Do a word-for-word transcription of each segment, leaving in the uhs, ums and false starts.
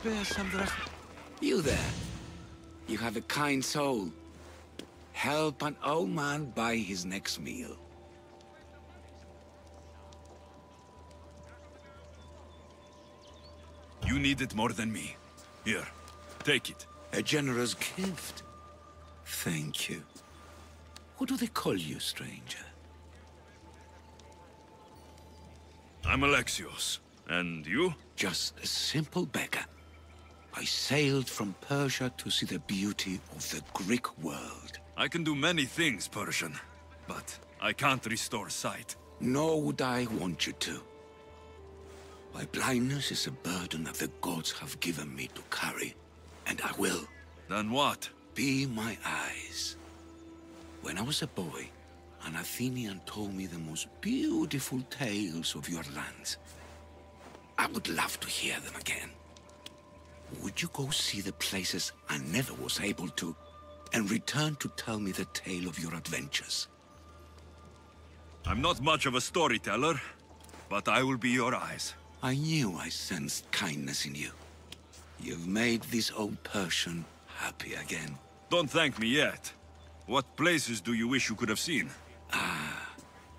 spare some drachma? You there. You have a kind soul. Help an old man buy his next meal. You need it more than me. Here, take it. A generous gift. Thank you. What do they call you, stranger? I'm Alexios. And you? Just a simple beggar. I sailed from Persia to see the beauty of the Greek world. I can do many things, Persian, but I can't restore sight. Nor would I want you to. My blindness is a burden that the gods have given me to carry, and I will. Then what? Be my eyes. When I was a boy, an Athenian told me the most beautiful tales of your lands. I would love to hear them again. Would you go see the places I never was able to, and return to tell me the tale of your adventures? I'm not much of a storyteller, but I will be your eyes. I knew I sensed kindness in you. You've made this old Persian happy again. Don't thank me yet. What places do you wish you could have seen? Ah,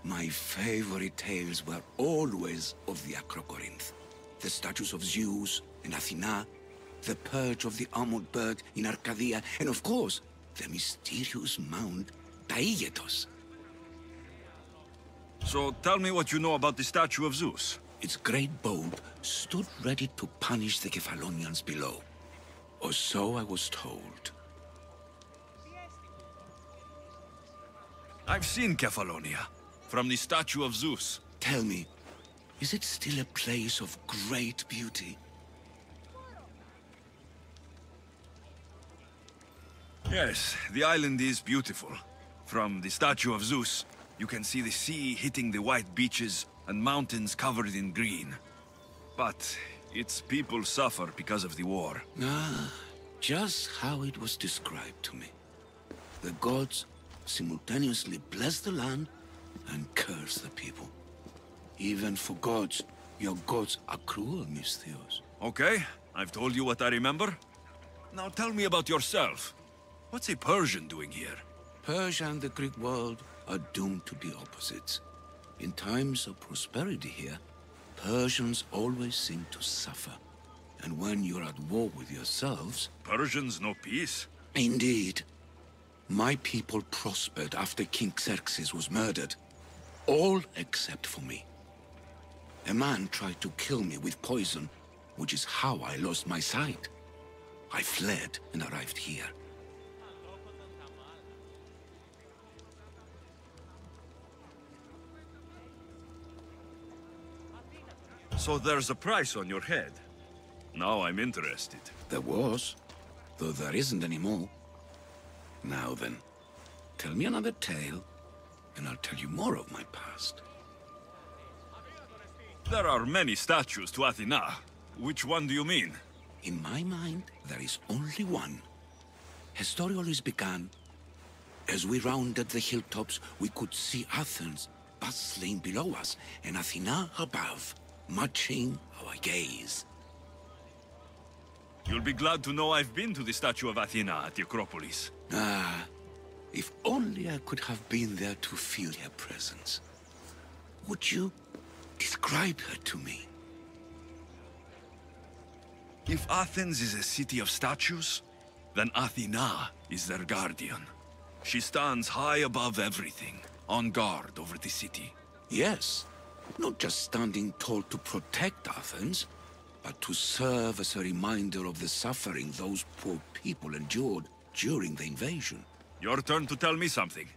my favorite tales were always of the Acrocorinth. The statues of Zeus and Athena, the perch of the armored bird in Arcadia, and of course, the mysterious mound Taygetos. So tell me what you know about the statue of Zeus. Its great bulb stood ready to punish the Cephalonians below. Or so I was told. I've seen Cephalonia, from the statue of Zeus. Tell me, is it still a place of great beauty? Yes, the island is beautiful. From the statue of Zeus, you can see the sea hitting the white beaches and mountains covered in green. But its people suffer because of the war. Ah, just how it was described to me. The gods simultaneously bless the land and curse the people. Even for gods, your gods are cruel, Miss Theos. Okay, I've told you what I remember. Now tell me about yourself. What's a Persian doing here? Persia and the Greek world are doomed to be opposites. In times of prosperity here, Persians always seem to suffer. And when you're at war with yourselves... Persians no peace? Indeed. My people prospered after King Xerxes was murdered. All except for me. A man tried to kill me with poison, which is how I lost my sight. I fled and arrived here. So there's a price on your head. Now I'm interested. There was, though there isn't anymore. Now then, tell me another tale, and I'll tell you more of my past. There are many statues to Athena. Which one do you mean? In my mind, there is only one. Historiolis began. As we rounded the hilltops, we could see Athens bustling below us, and Athena above, matching our gaze. You'll be glad to know I've been to the statue of Athena at the Acropolis. Ah, if only I could have been there to feel her presence. Would you describe her to me? If Athens is a city of statues, then Athena is their guardian. She stands high above everything, on guard over the city. Yes, not just standing tall to protect Athens, but to serve as a reminder of the suffering those poor people endured during the invasion. Your turn to tell me something.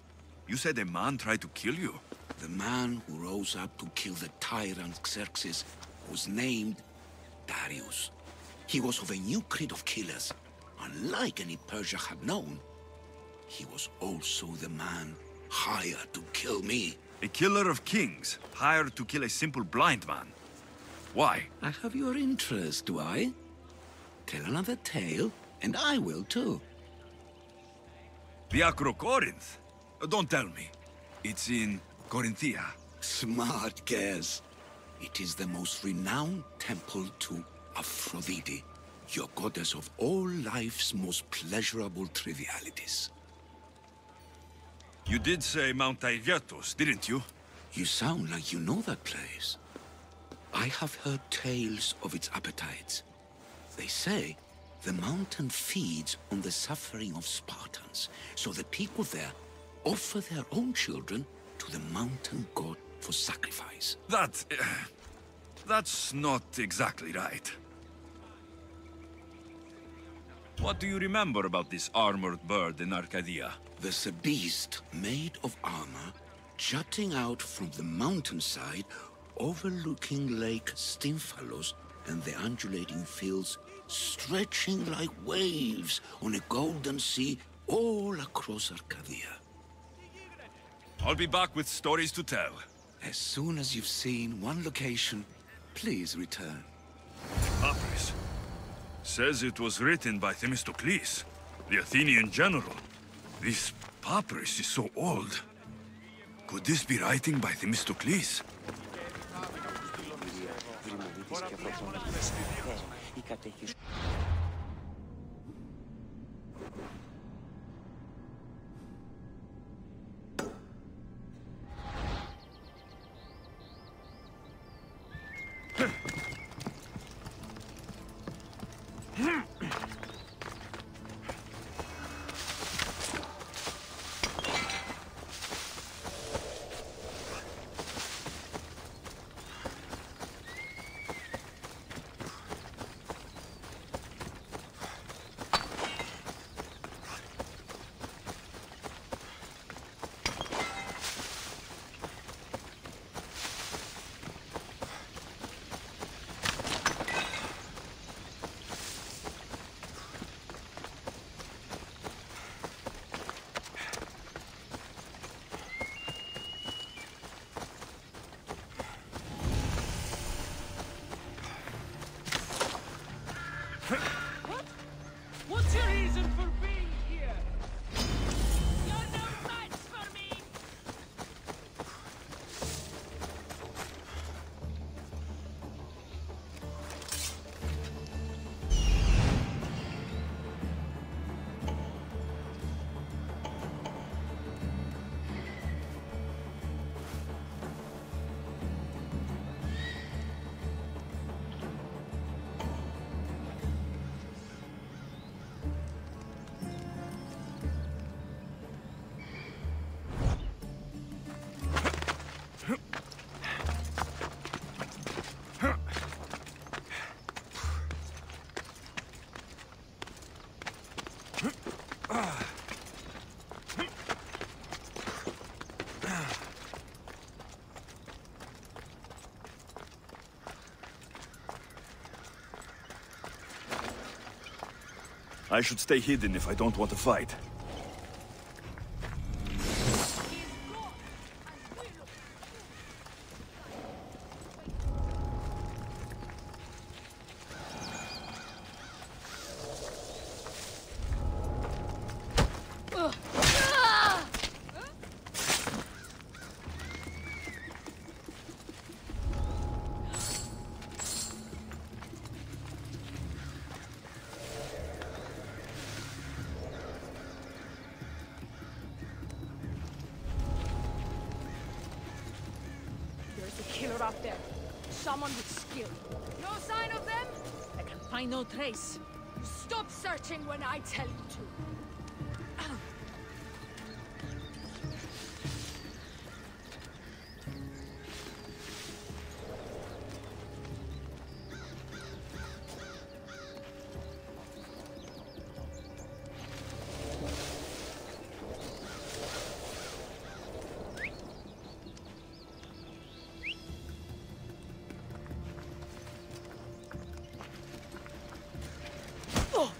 You said a man tried to kill you. The man who rose up to kill the tyrant Xerxes was named Darius. He was of a new creed of killers, unlike any Persia had known. He was also the man hired to kill me. A killer of kings, hired to kill a simple blind man. Why? I have your interest, do I? Tell another tale, and I will too. The Acrocorinth? Don't tell me. It's in Corinthia. Smart guess. It is the most renowned temple to Aphrodite, Your goddess of all life's most pleasurable trivialities. You did say Mount Taygetos, didn't you? You sound like you know that place. I have heard tales of its appetites. They say the mountain feeds on the suffering of Spartans, so the people there offer their own children to the mountain god for sacrifice. That... Uh, that's not exactly right. What do you remember about this armored bird in Arcadia? There's a beast made of armor, jutting out from the mountainside, overlooking Lake Stymphalos and the undulating fields, stretching like waves on a golden sea all across Arcadia. I'll be back with stories to tell. As soon as you've seen one location, please return. Papyrus says it was written by Themistocles, the Athenian general. This papyrus is so old. Could this be writing by Themistocles? I should stay hidden if I don't want to fight. No trace. You stop searching when I tell you to. Oh.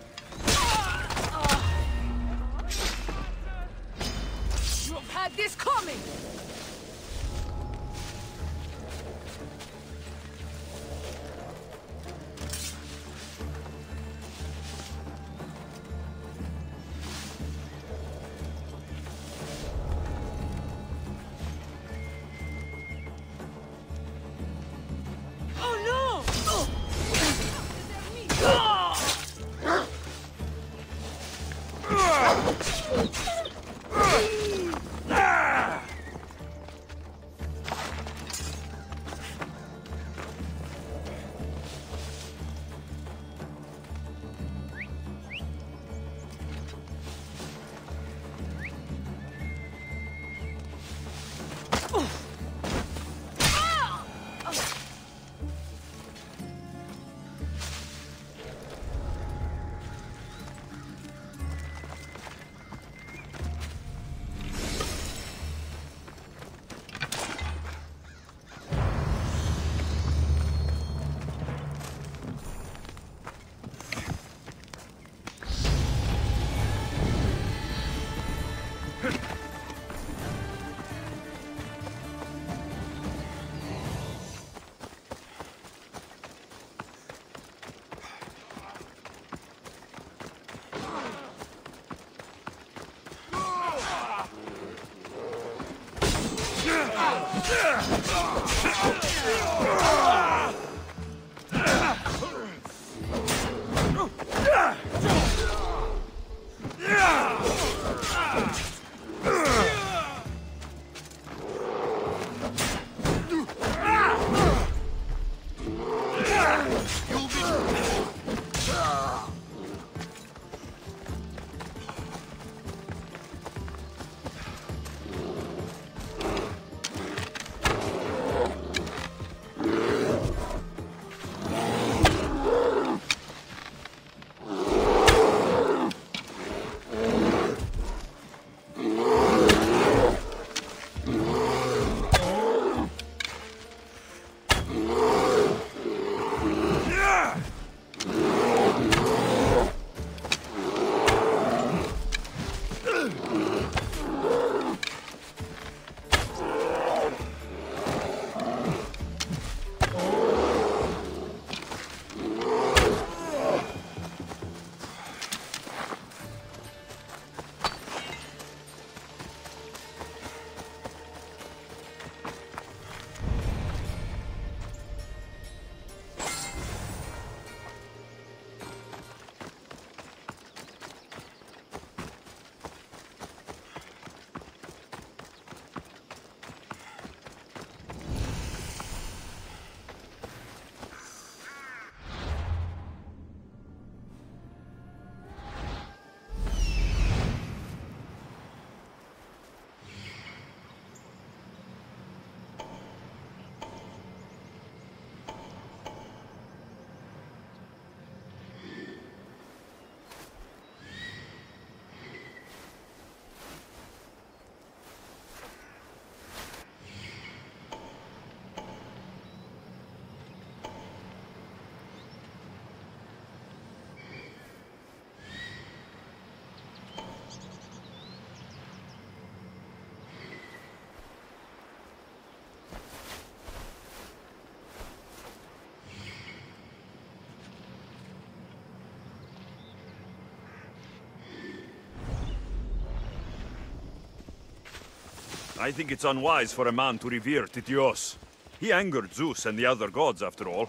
I think it's unwise for a man to revere Tityos. He angered Zeus and the other gods, after all.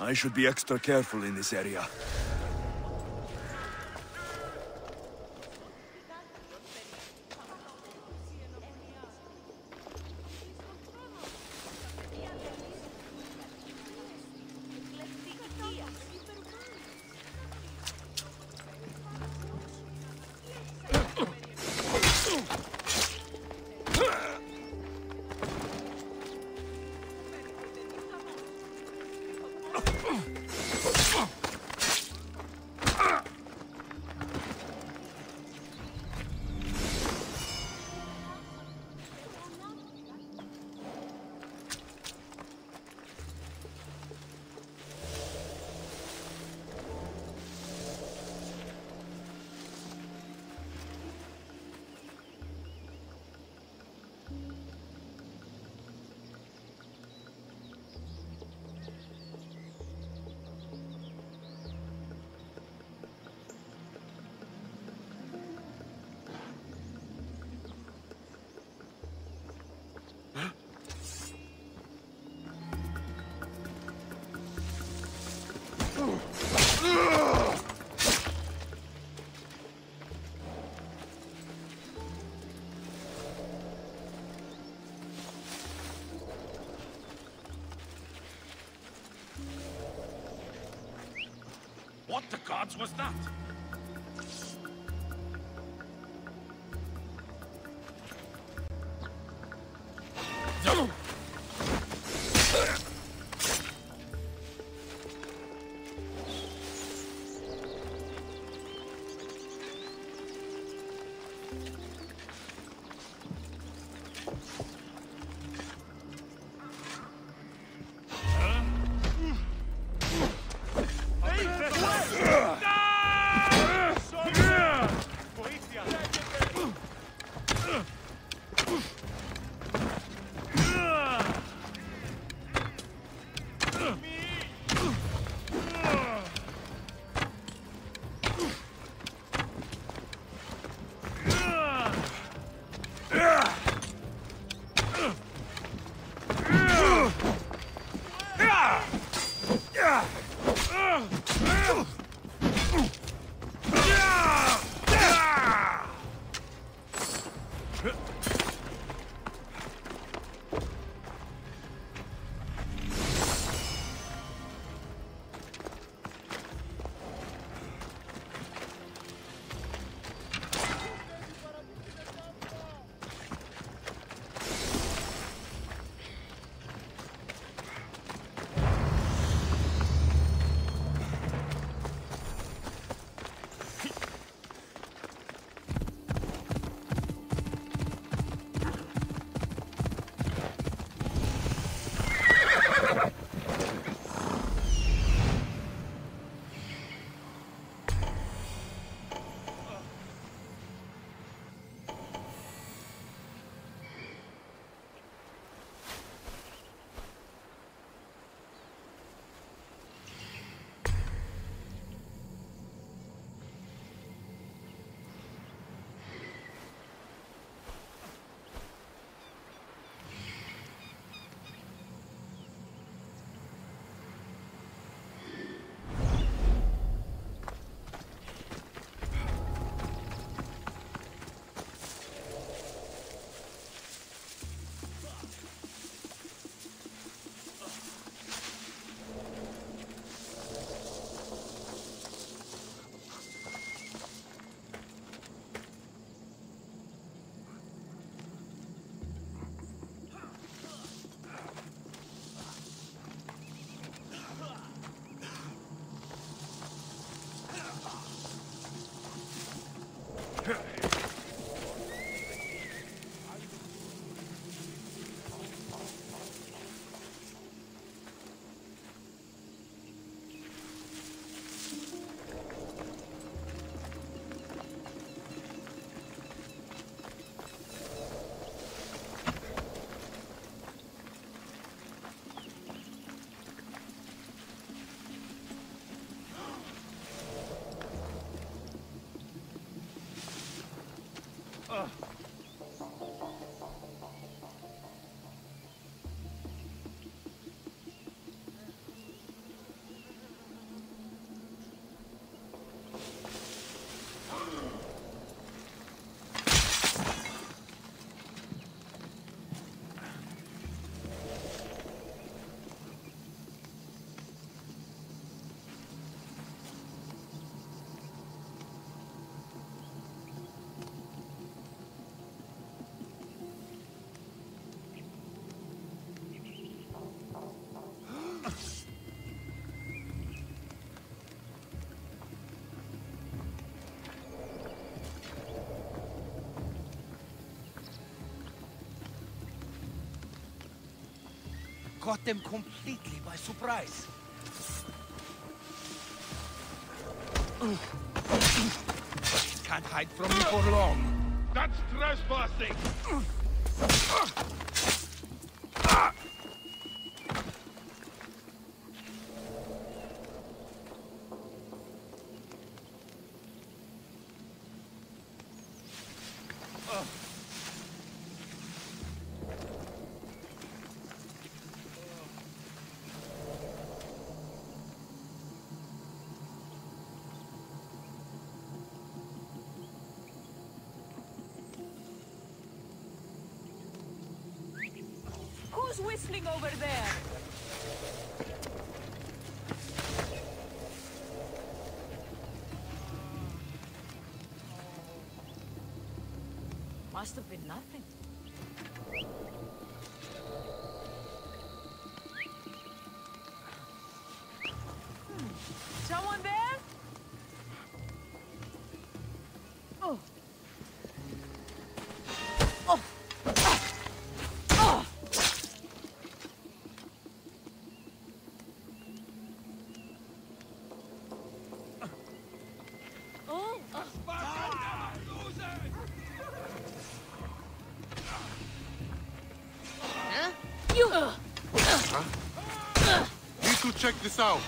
I should be extra careful in this area. What the gods was that? caught them completely by surprise. Can't hide from me for long. That's trespassing! Who's whistling over there? Must have been nothing. Hmm. Someone there? Oh. Oh. Check this out.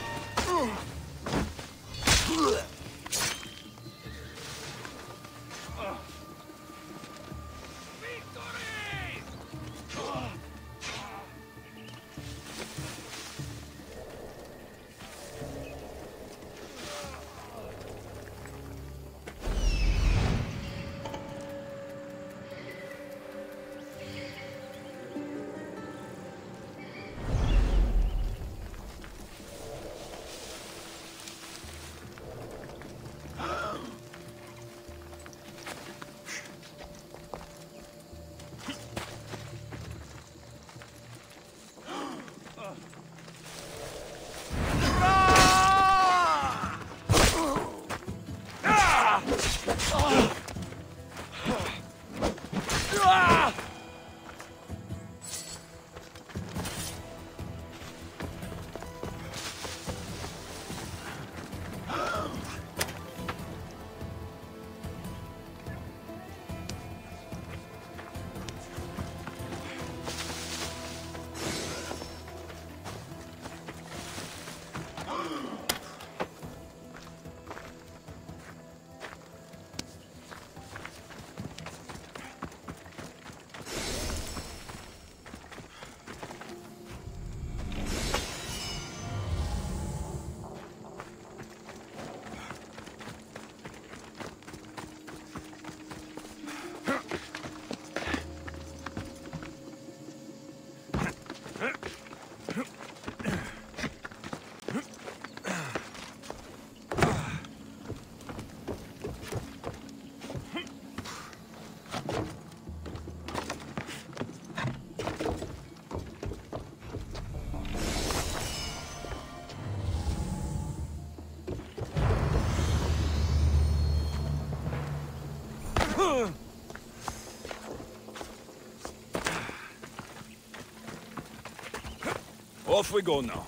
Off we go now.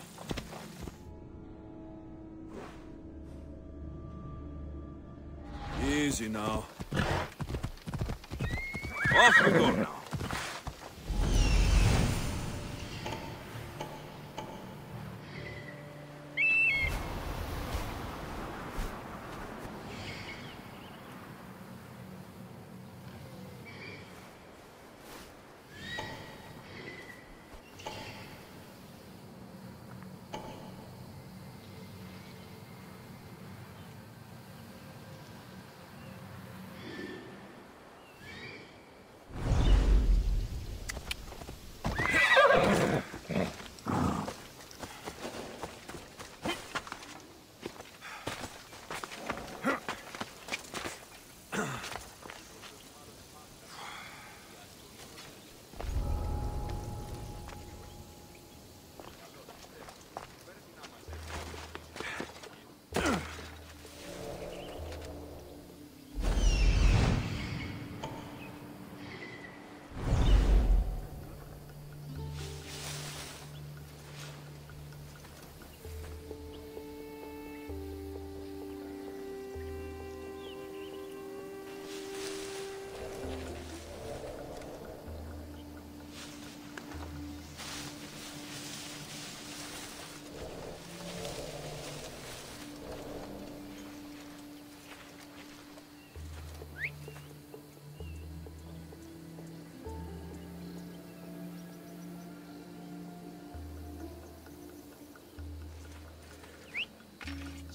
Easy now. Off we go now.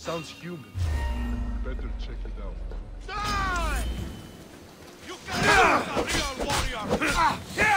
sounds human. Better check it out. Die! You can't be a real warrior! Yeah!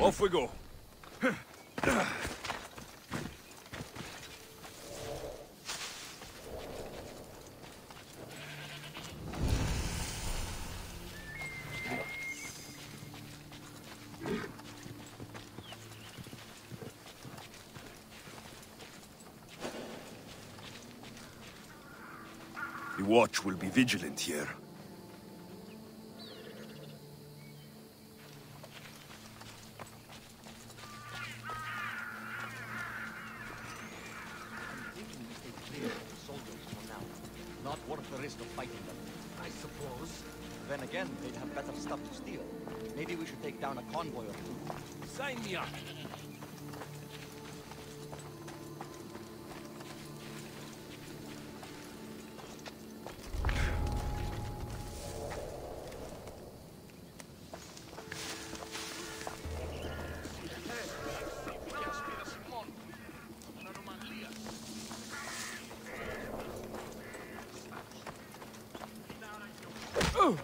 Off we go. The watch will be vigilant here. Oh!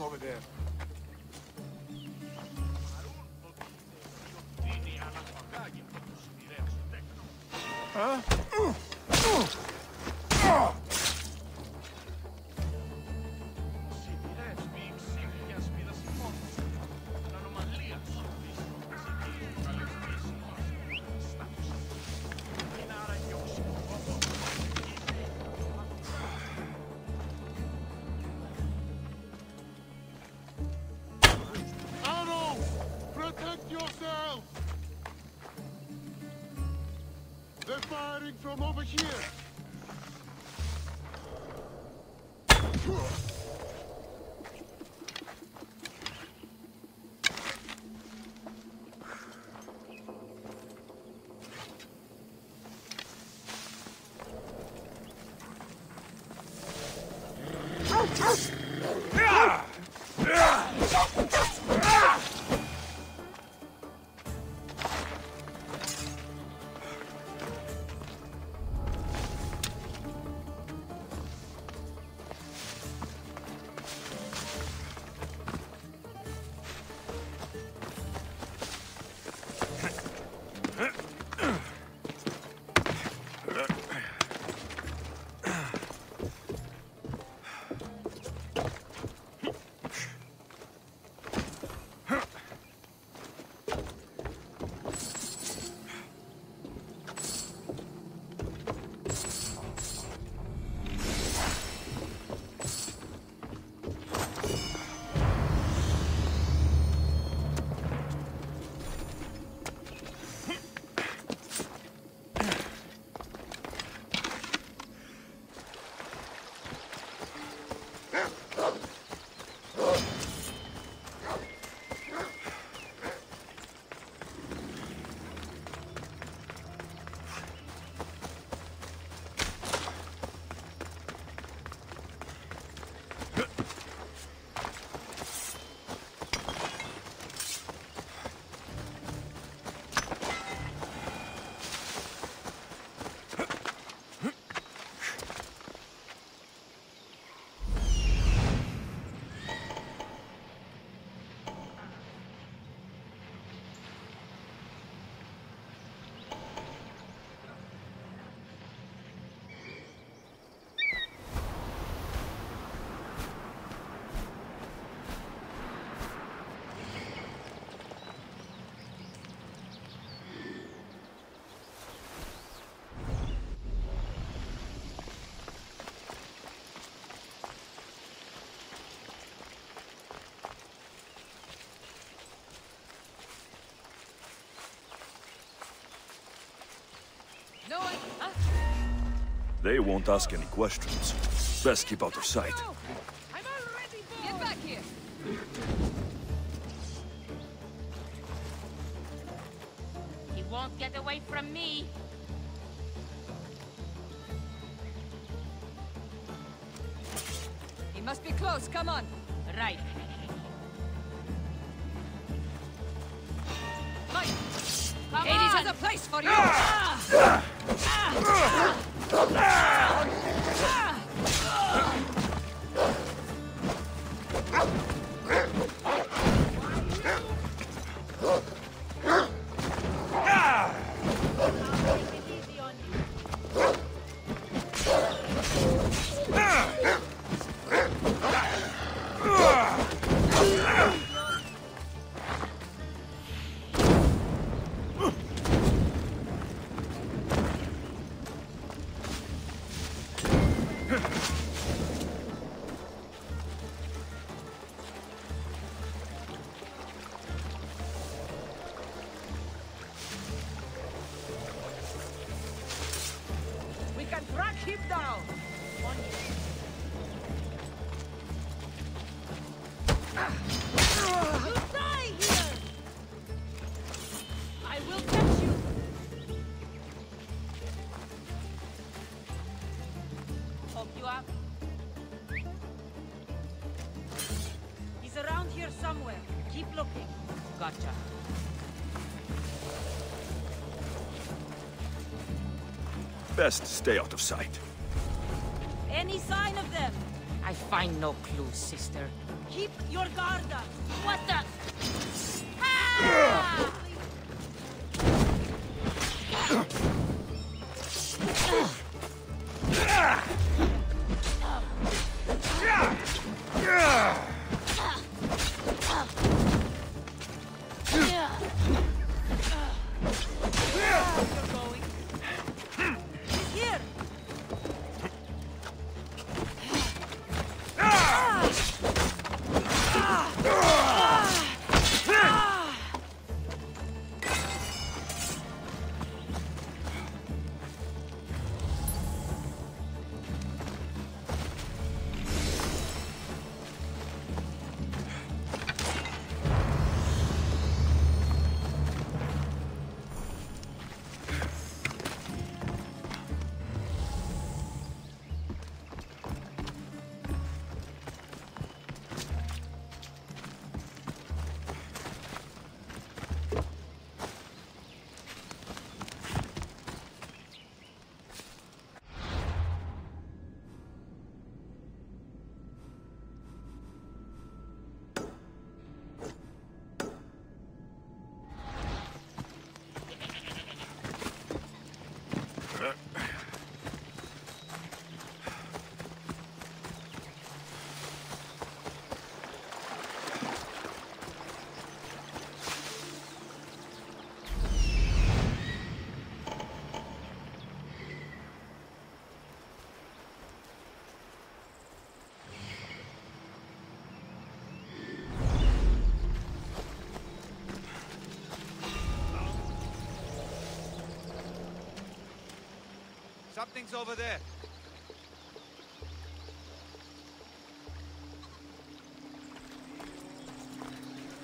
Over there. Huh? From over here. They won't ask any questions. Best keep out of sight. I'm already bored. Get back here. He won't get away from me. He must be close. Come on. Right. Mike. Come Hades on. Has a place for you. Ah! Ah! Ah! around here somewhere. Keep looking. Gotcha. Best stay out of sight. Any sign of them? I find no clue, sister. Keep your guard up. What the? Ah! Something's over there.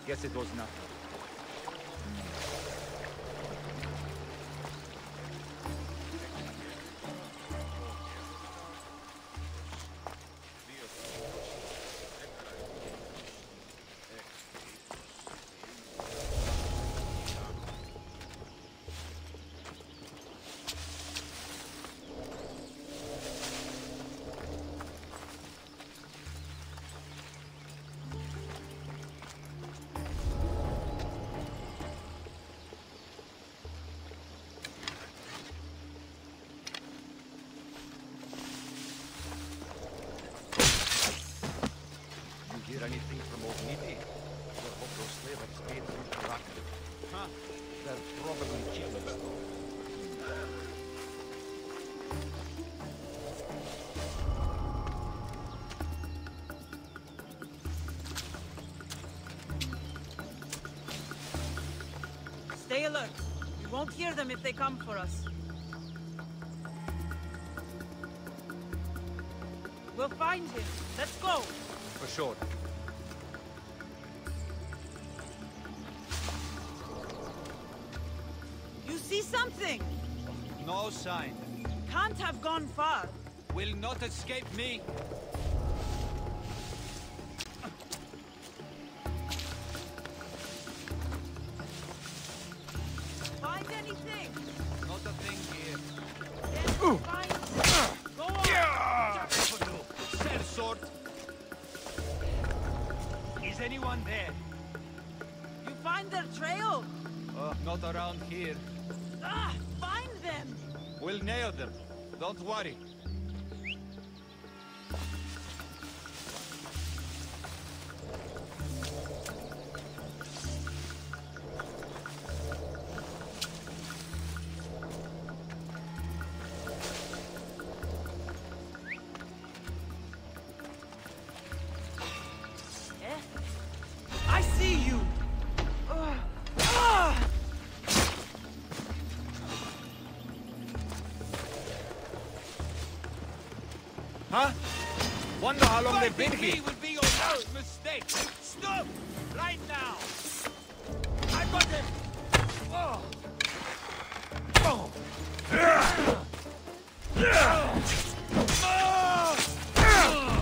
Guess it was nothing. Anything from old Nidhi? Or hope those slavers paid through the rack. Huh? They're probably jealous, though. Stay alert. We won't hear them if they come for us. We'll find him. Let's go. For sure. Something. No sign. Can't have gone far. Will not escape me. Find anything? Not a thing here. Yes, find. Go on. Yeah. Sell sword. Is anyone there? You find their trail? Uh, not around here. Ah, find them! We'll nail them. Don't worry. Would be your worst mistake. Stop! Right now! I got him! Oh! Oh! Oh! Oh!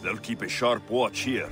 They'll keep a sharp watch here.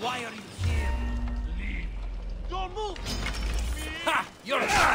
Why are you here? Leave. Don't move! Ha! You're a...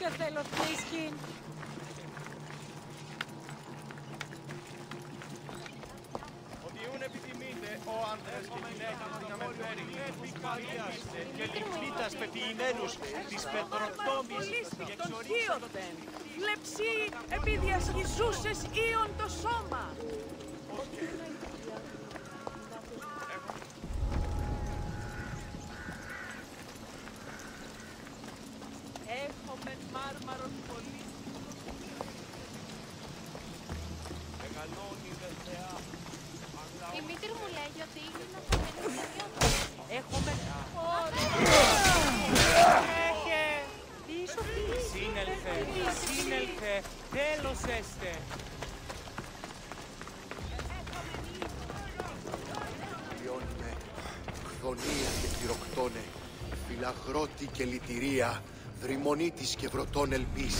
Cephalo, please, King. Ότι ούν επιθυμείτε ο άνδρας και γυναίκα να με φέρει επικαλείστε και λυκνήτας πεποιημένους της πετροτόμης και εξορίξατον. Βλεψή επί διασχιζούσες ίον το σώμα. Η μήτρη μου λέγει ότι είναι να φοβερεί το γιώτα. Έχουμε χώρο. Έχε. Τι ισοφίλη. Σύνελθε, σύνελθε. Τέλος έστε. Λιώνουμε χρονία και χειροκτώνε. Φυλαγρώτη και λυτηρία. Δρυμονίτης και βρωτών ελπίς.